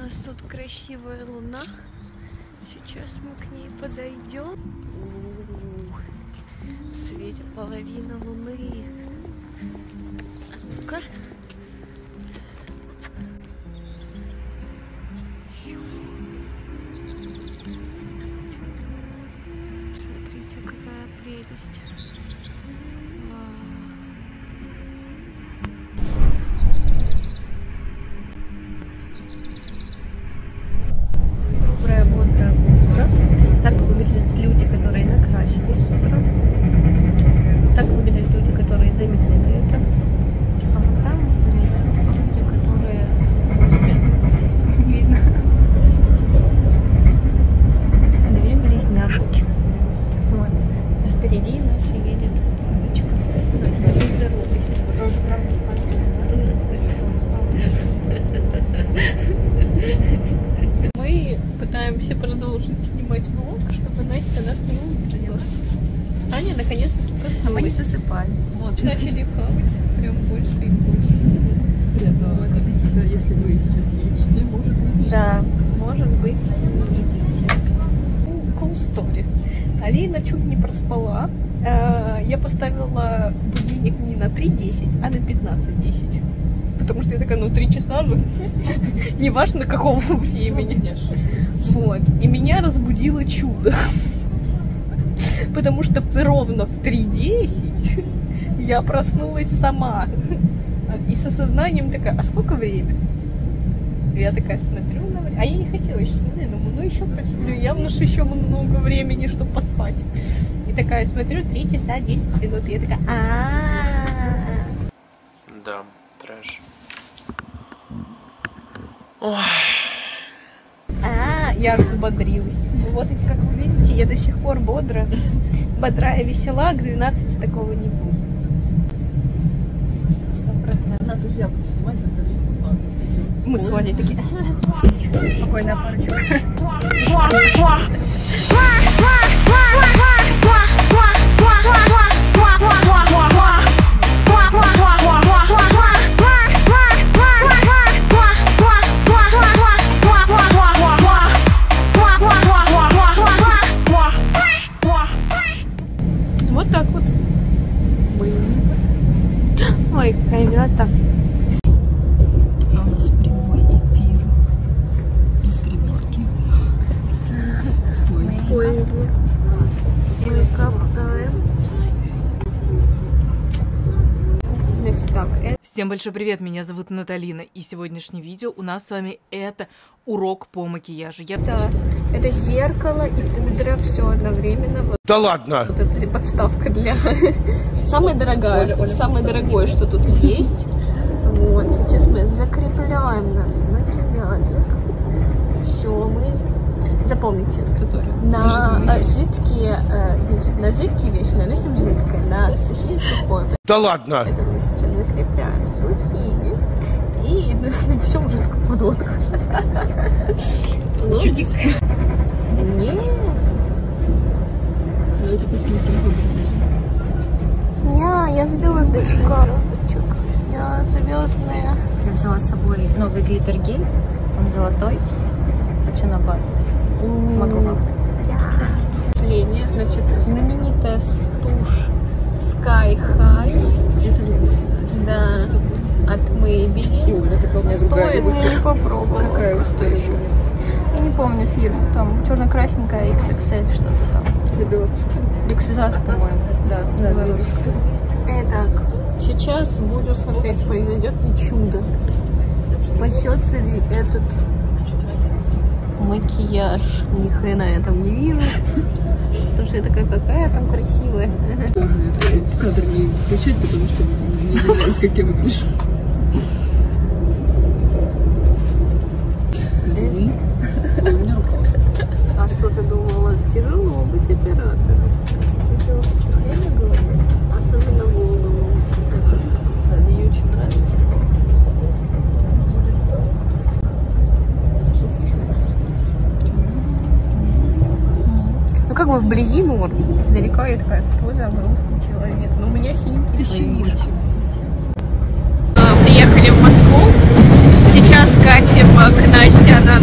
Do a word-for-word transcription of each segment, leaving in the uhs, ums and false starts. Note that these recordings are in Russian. У нас тут красивая луна. Сейчас мы к ней подойдем. Ух, светит половина луны. Ну-ка. Смотрите, какая прелесть. Продолжить снимать влог, чтобы Настя нас не увидела. Аня наконец-таки проснулась. А мы не засыпали. Вот, начали хавать прям больше и больше. Нет, но аппетита, если вы сейчас едите, может быть. Да, может быть, не едите. Cool story. Алина чуть не проспала. Я поставила будильник не на три десять, а на пятнадцать десять. Потому что я такая, ну три часа же, неважно какого времени. Вот. И меня разбудило чудо. Потому что ровно в три десять я проснулась сама. И с осознанием такая, а сколько времени? Я такая смотрю на время. А я не хотела еще смотреть, думаю, ну еще посплю. Явно же еще много времени, чтобы поспать. И такая смотрю, три часа десять минут. Я такая, а-а-а. Да, трэш. А, я разбодрилась. Вот, как вы видите, я до сих пор бодра, бодрая, весела. К двенадцати такого не будет. сто процентов. двенадцать я буду снимать, когда мы с Валей такие. Спокойно, парочку. Вот так вот. Ой, какая милота. У нас прямой эфир из гримерки. В поезде. Мы каптаем. Значит так, это... Всем большой привет, меня зовут Наталина, и сегодняшнее видео у нас с вами это урок по макияжу. Я... Да, это зеркало и пудра, все одновременно. Да ладно! Вот эта подставка для... Самое дорогое, Оля, Оля, самое дорогое, что тут есть. Вот, сейчас мы закрепляем наш макияжик. Все, мы... Запомните туториал. На жидкие, значит, на жидкие вещи наносим жидкое, на сухие сухое. Да ладно! Это мы сейчас закрепляем сухие и нанесем жидкую подводку. Чудик. Нет. Давайте посмотрим. Не, я забилась до коробочек. Я звездная. Я взяла с собой новый глиттер-гель. Он золотой. Хочу на базе. Могу вам дать. Линия, значит, знаменитая тушь Sky High. Это любовь. Да. От Maybelline. Стоит, но не попробовала. Какая у тебя еще? Я не помню фирму. Там черно-красненькая икс икс эль что-то там. Это белорусская. Люксвизаж, по-моему. Да, да, белорусская. Итак, сейчас буду смотреть, произойдет ли чудо. Спасется ли этот макияж. Ни хрена я там не вижу. Потому что я такая, какая там красивая. Тоже в кадр не включать, потому что не знаю, как я выгляжу. А что ты думала? Тяжело быть оператором. Особенно голову. Сами ей очень нравится. Ну, как бы вблизи норм. Издалека я такая, что за русский человек. Но у меня синяки свои. Приехали в Москву. Сейчас катим к Насте, она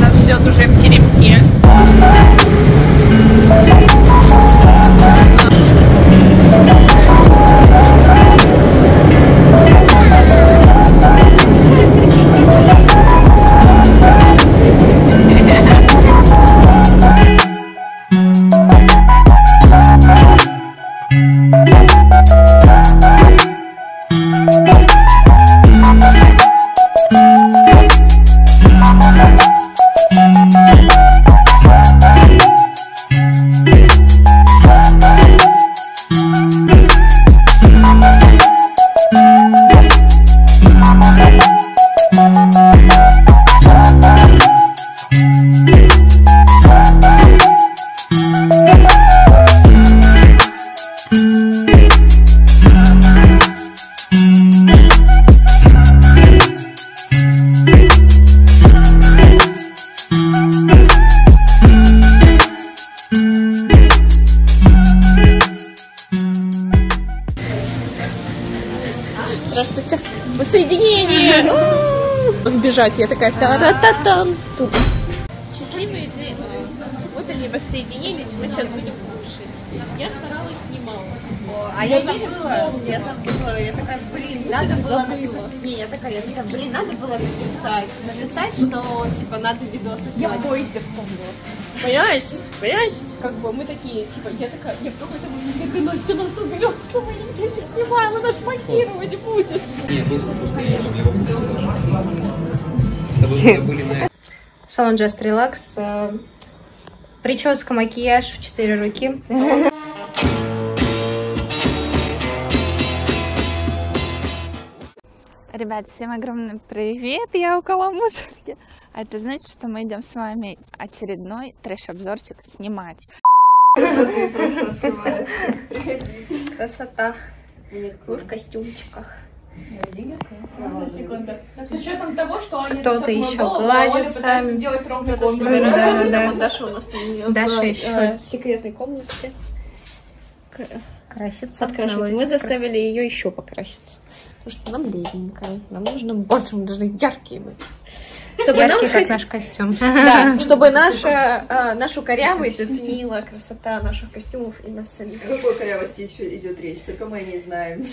бежать. Я такая та-ра-та-тан. Счастливые идеи. Вот они воссоединились, мы сейчас будем кушать. Я старалась немало. А я забыла, я забыла, я такая, блин, надо было написать. Не, я такая, я такая, блин, надо было написать, написать, что типа надо видосы снимать. Я в поезде вспомнила. Понимаешь? Понимаешь? Как бы мы такие, типа, я такая, я в какой-то момент говорю, Настя, нас убьет, что мы ничего не снимаем, она шмонтировать будет. Не, вкусно, вкусно, с тобой мы были на... Салон Just Relax, прическа, макияж в четыре руки. Ребят, всем огромный привет, я около мусорки. А это значит, что мы идем с вами очередной трэш-обзорчик снимать. Красота. Мы в костюмчиках. С учетом того, что они кто-то еще гладится, пытаются сделать ровный контур. Даша у нас Даша еще в секретной комнатке красится, подкрашивается. Мы заставили ее еще покраситься, потому что нам бледненькая, нам нужно больше, мы должны яркие быть. Чтобы яркий, нам, как наш костюм. Да, чтобы наша, а, нашу корявость затмила красота наших костюмов и нас самих. О какой корявости еще идет речь, только мы не знаем.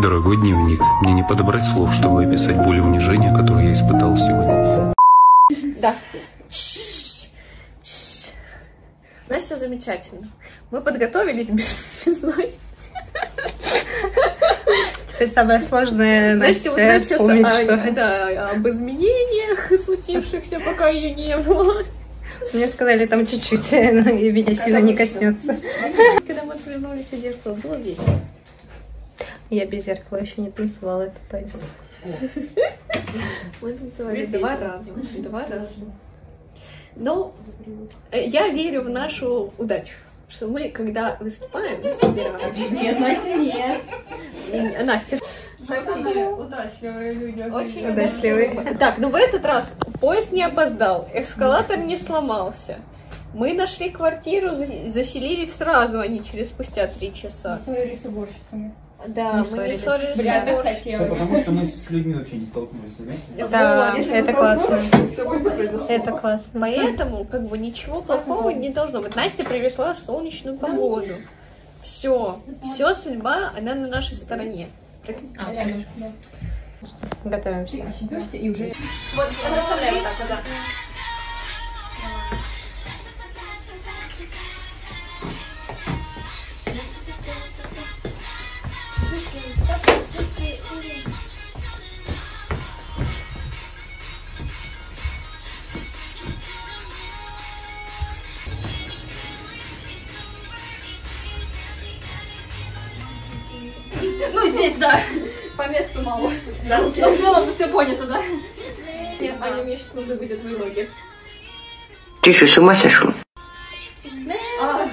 Дорогой дневник, мне не подобрать слов, чтобы описать боль и унижение, которое я испытал сегодня. Да. У нас все замечательно. Мы подготовились без, без Насти. Теперь самое сложное, Настя, вот Настя вспомнить, а, что... Да, об изменениях, случившихся, пока ее не было. Мне сказали, там чуть-чуть, и меня пока сильно не коснется. Когда мы отвернулись от зеркала, было весело. Я без зеркала еще не танцевала этот танец. Мы танцевали два раза. Два раза. Но я верю в нашу удачу, что мы, когда выступаем, мы собираемся. Нет, Настя, нет. Настя. Удачливые люди. Очень удачливые. Так, ну в этот раз поезд не опоздал, эскалатор не сломался. Мы нашли квартиру, заселились сразу, а не через спустя три часа. Мы ссорились с уборщицами. Да, не мы не ссорились. Бля, так хотелось. Потому что мы с людьми вообще не столкнулись, да? Да, это классно. Это классно. Поэтому как бы ничего плохого не должно быть. Настя привезла солнечную погоду. Все, все судьба, она на нашей стороне. Готовимся. И уже. Вот, расставляем так, да. Ну, здесь, да, по месту мало. Да. Но в целом все понято, да? Нет, Аня, мне сейчас нужно будет в влоге. Ты что, с ума сошел? А.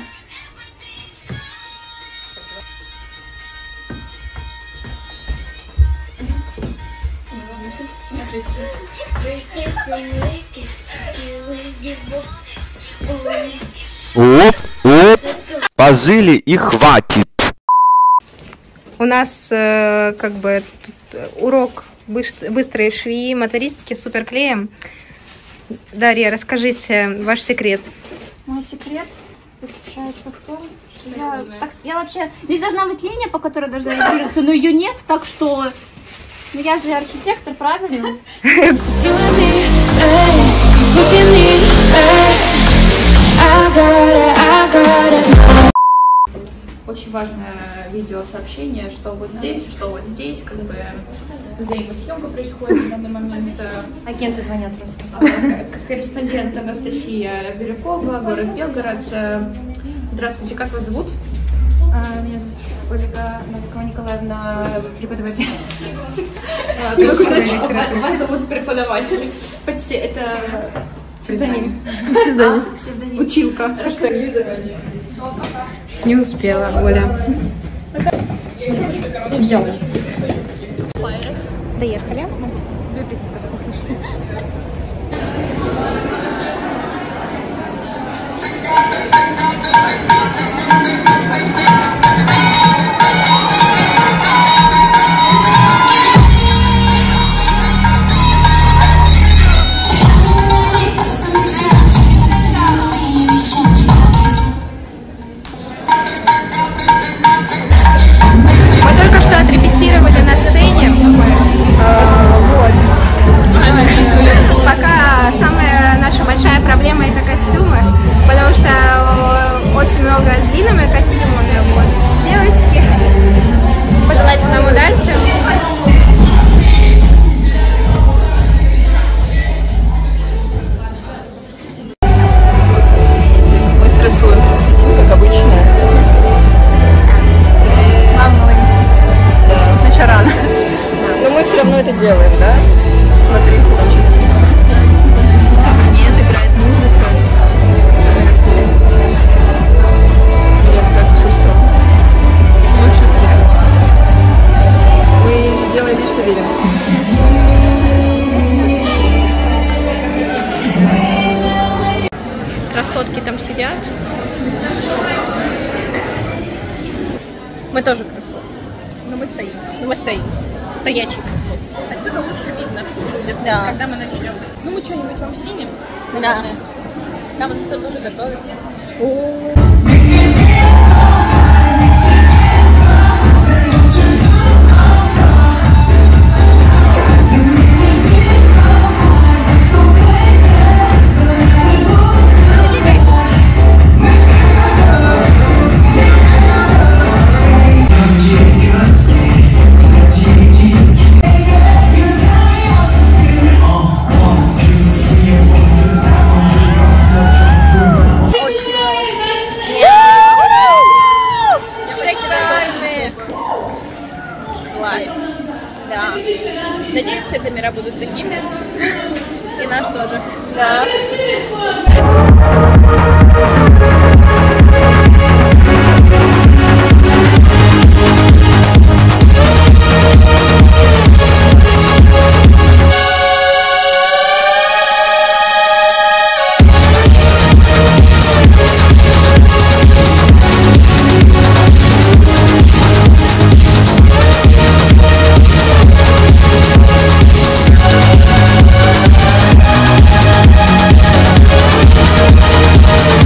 Вот, вот, пожили и хватит. У нас э, как бы урок быстрой швеи, мотористки с суперклеем. Дарья, расскажите ваш секрет. Мой секрет заключается в том, что я, так, я вообще... Здесь должна быть линия, по которой должна рисоваться, но ее нет, так что... Ну я же архитектор, правильно? Очень важное видеосообщение, что вот здесь, что вот здесь, как бы взаимосъемка происходит в данный момент. Агенты звонят просто. Корреспондент Анастасия Бирюкова, город Белгород. Здравствуйте, как вас зовут? Меня зовут Ольга Новикова Николаевна, преподаватель. Вас зовут преподаватель. Почти это... Псевдоним. Училка. Не успела, Оля. Что делаешь? Доехали. Две песни потом услышали. Делаем, да? Смотрите, там чистенько. Нет, играет музыка. Я так чувствовала. Лучше всех. Мы делаем вид, что верим. Красотки там сидят. Мы тоже красотки. Но мы стоим. Но мы стоим. Стоячий красот. Отсюда лучше видно будет, да. Когда мы начнем. Ну мы что-нибудь вам снимем, наверное. Да. Нам это тоже готовите. О -о -о. We'll be right back.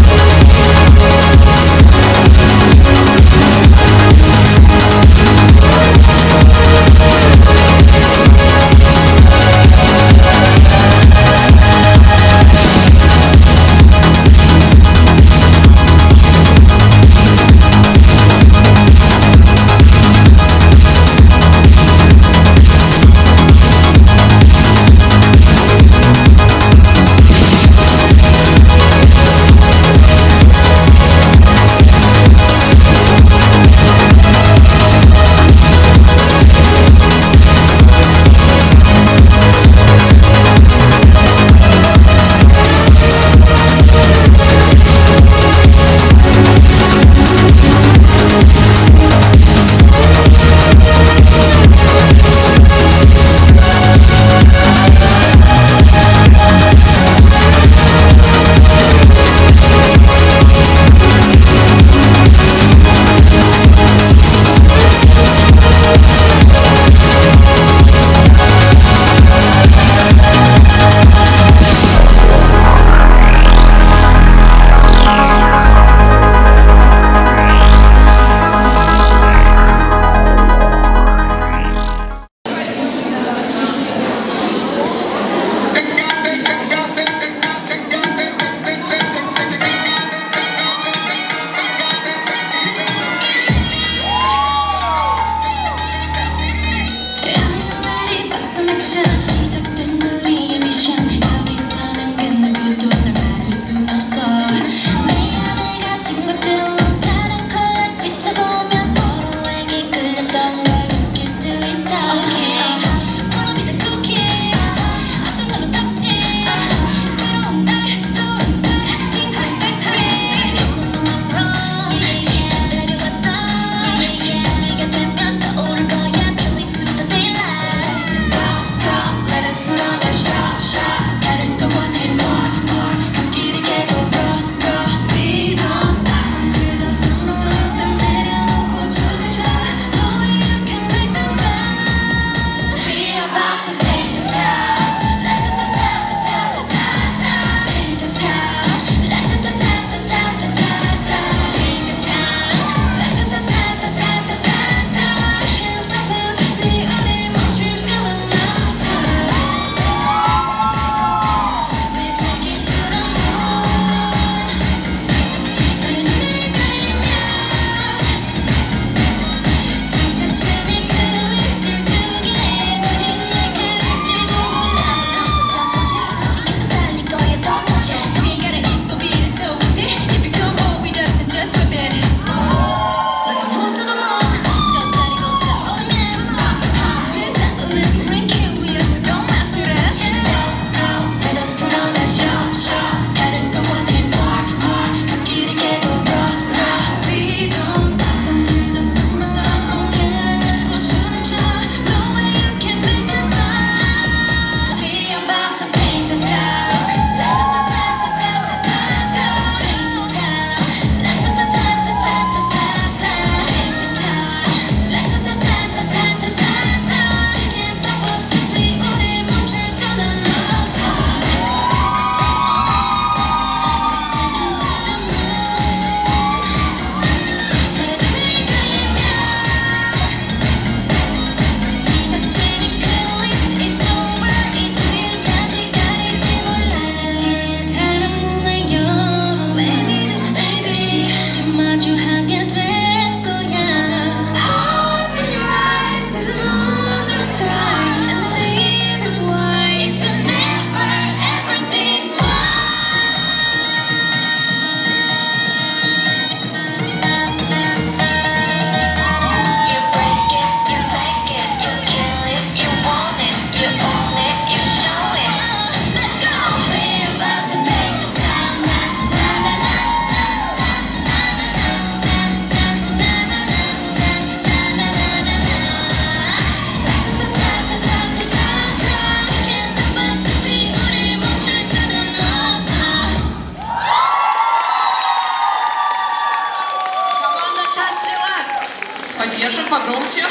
Поддержим погромче.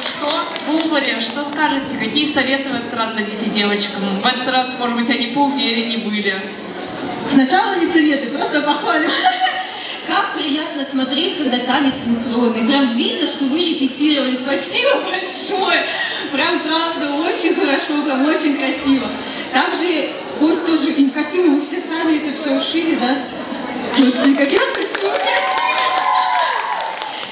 Что в Уполе, что скажете? Какие советы в этот раз дадите девочкам? В этот раз, может быть, они поувереннее были. Сначала не советы, просто похвалю. Как приятно смотреть, когда танец синхронный. Прям видно, что вы репетировали. Спасибо большое. Прям правда, очень хорошо, прям очень красиво. Также вот тоже и костюмы, вы все сами это все ушили, да? Господи, как я красиво, красиво.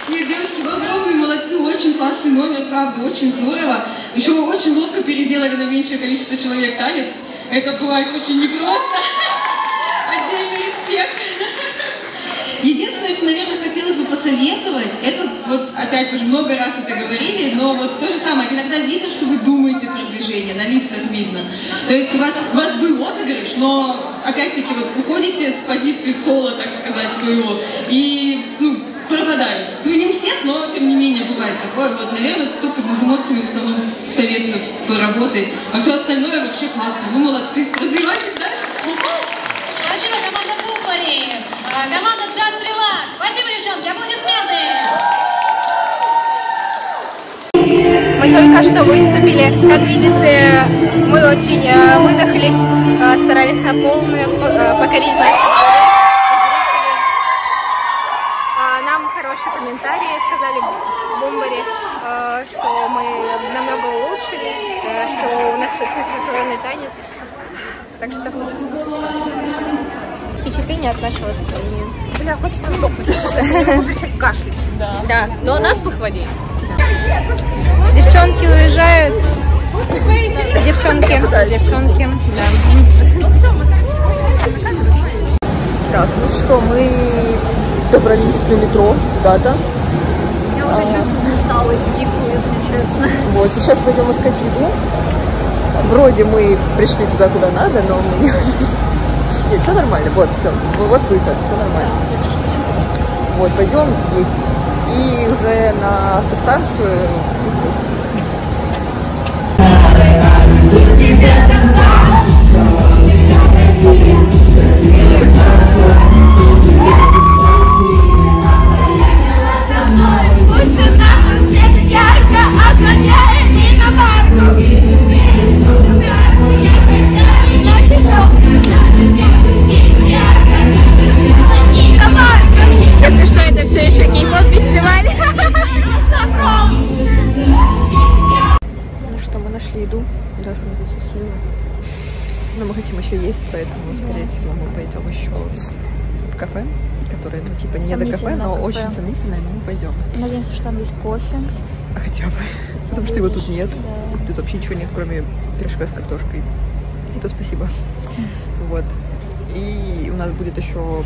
Нет, девушки, вы огромные молодцы, очень классный номер, правда, очень здорово. Еще вы очень ловко переделали на меньшее количество человек танец. Это было очень непросто. Отдельный респект. Единственное, что, наверное, хотелось бы посоветовать, это вот опять уже много раз это говорили, но вот то же самое, иногда видно, что вы думаете про движение, на лицах видно. То есть у вас, у вас был отыгрыш, но опять-таки вот уходите с позиции соло, так сказать, своего, и ну, пропадают. Ну не у всех, но тем не менее бывает такое. Вот, наверное, только над эмоциями в основном советую поработать, а все остальное вообще классно. Вы молодцы, развивайтесь дальше. Спасибо, команда Fullsory. Команда Just Relax. Спасибо, девчонки, аплодисменты. Мы только что выступили. Как видите, мы очень выдохлись, старались на полную покорить наши зрители. Нам хорошие комментарии сказали в Бумбаре, что мы намного улучшились, что у нас очень синхронный танец. Так что впечатление от нашего страны. Бля, хочется сдохнуть, хочется кашлять. Да. Да, но нас похвалили. Девчонки уезжают. Девчонки, девчонки, да. Так, ну что, мы добрались на метро куда-то. Я уже чувствую усталость дикую, если честно. Вот, сейчас пойдем искать еду. Вроде мы пришли туда, куда надо, но мы не... Нет, все нормально, вот, все, вот выход, все нормально. Вот, пойдем есть. И уже на автостанцию и Если что, это все еще кей-поп фестиваль. Ну что, мы нашли еду, даже уже все съели. Но мы хотим еще есть, поэтому, скорее всего, мы пойдем еще в кафе, которое, ну, типа, не до кафе, но кафе. Очень сомнительное, но мы пойдем. Надеемся, что там есть кофе. Хотя бы, Забудешь. Потому что его тут нет. Да. Тут вообще ничего нет, кроме пирожка с картошкой. И то спасибо. Вот. И у нас будет еще...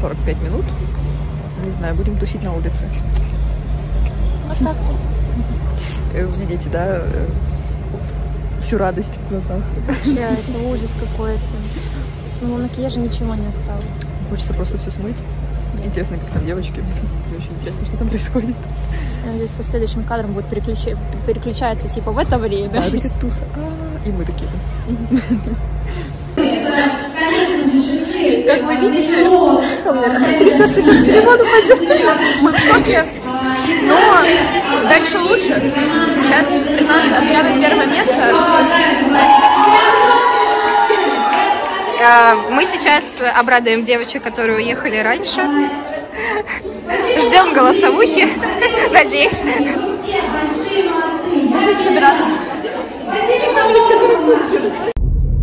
сорок пять минут. Не знаю, будем тусить на улице. Вот так-то. Видите, да, всю радость в глазах. Вообще, это ужас какой-то. Ну, на макияже ничего не осталось. Хочется просто все смыть. Интересно, как там девочки. Очень интересно, что там происходит. Надеюсь, что следующим кадром будет переключаться, типа, в это время. Да, такая туса. И мы такие. Как вы видите, у меня трясется сейчас телефон, упадет. Мы в шоке, но дальше лучше. Сейчас при нас объявят первое место. Мы сейчас обрадуем девочек, которые уехали раньше. Ждем голосовухи, надеюсь. Можете собираться.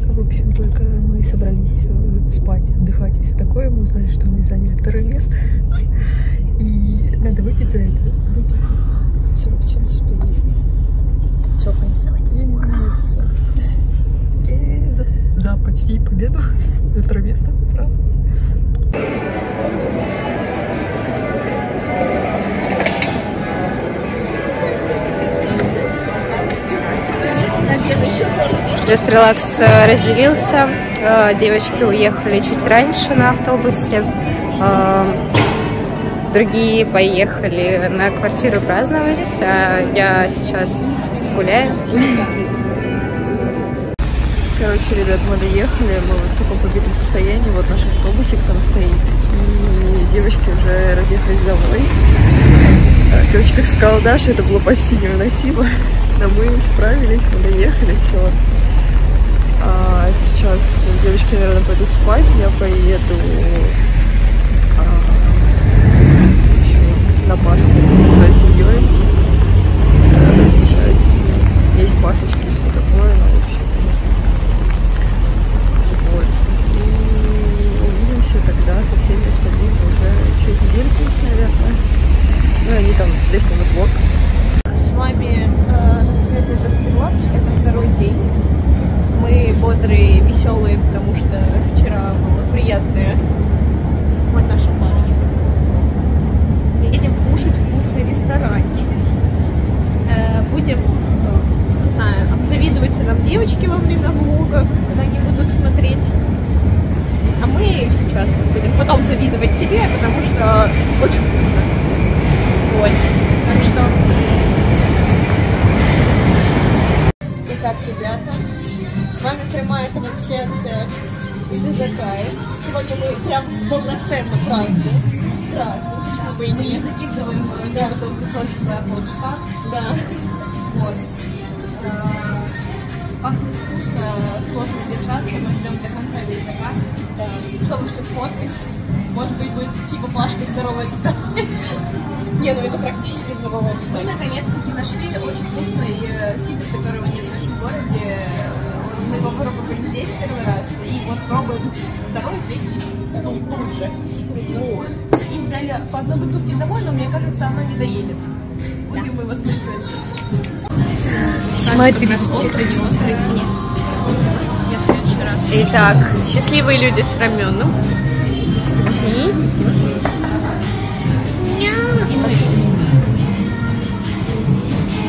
В общем, только мы собрались спать, отдыхать и все такое. Мы узнали, что мы заняли второе место. И надо выпить за это. Все, сейчас что есть. Что будем сегодня? Я не знаю, все. Окей, за, за почти победу. За второе место. Ура. Just Relax разделился, девочки уехали чуть раньше на автобусе, другие поехали на квартиру праздновать, а я сейчас гуляю. Короче, ребят, мы доехали, мы вот в таком побитом состоянии, вот наш автобусик там стоит, и девочки уже разъехались домой. Короче, как сказала Даша, это было почти невыносимо. Но мы справились, мы доехали, все. А сейчас девочки, наверное, пойдут спать, я поеду а, еще на Пасху со своей семьей. А, есть пасочки, все такое, но в общем. Вот. И увидимся тогда со всеми остальными уже через недельку, наверное. Ну, они там тестовый блок. С вами э, на связи Just Relax, это второй день. Мы бодрые, веселые, потому что вчера было приятное. Вот наша парочка. Едем кушать вкусный ресторанчик. Будем, не знаю, завидуются нам девочки во время влога, когда они будут смотреть. А мы сейчас будем потом завидовать себе, потому что очень вкусно. Вот. Так что... Итак, ребята. С вами прямая трансляция из Изакая. Сегодня мы прям полноценно празднуем. Почему бы и не закидываем? Да, потом кусочек за полчаса. Да. Вот. Пахнет вкусно, сложно держаться. Мы ждем до конца весь заказ. Да. Чтобы все сфоткать. Может быть, будет типа плашка здоровая питания. Не, ну это практически здоровая питания. Мы наконец-таки нашли очень вкусный сидр, которого нет в нашем городе. Мы его пробовали здесь первый раз, и вот пробуем второй, третий, ну, лучше. Вот. И взяли по одной бутылке домой, но мне кажется, она не доедет. Будем его смотреть. Смотри, у нас острый, не острый. Я в следующий раз. Итак, счастливые люди с раменом. И мы.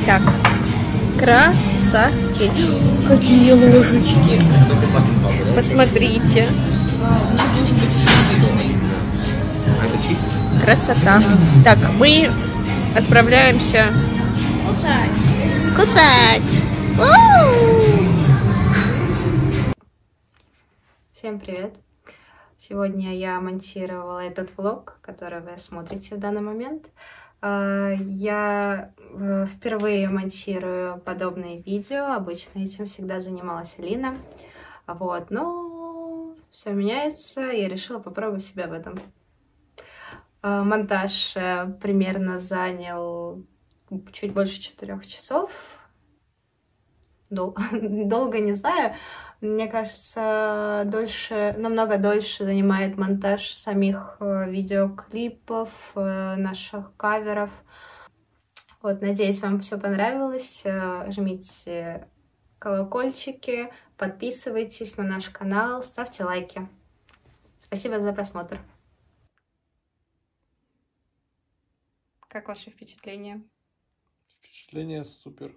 Так. Кра. Какие ложечки. Посмотрите. Красота. Так, мы отправляемся кусать. Кусать. У-у-у. Всем привет. Сегодня я монтировала этот влог, который вы смотрите в данный момент. Я впервые монтирую подобные видео, обычно этим всегда занималась Алина, вот, но все меняется, я решила попробовать себя в этом. Монтаж примерно занял чуть больше четырех часов, Дол- долго не знаю, мне кажется, дольше, намного дольше занимает монтаж самих видеоклипов, наших каверов. Вот, надеюсь, вам все понравилось. Жмите колокольчики, подписывайтесь на наш канал, ставьте лайки. Спасибо за просмотр. Как ваши впечатления? Впечатления супер.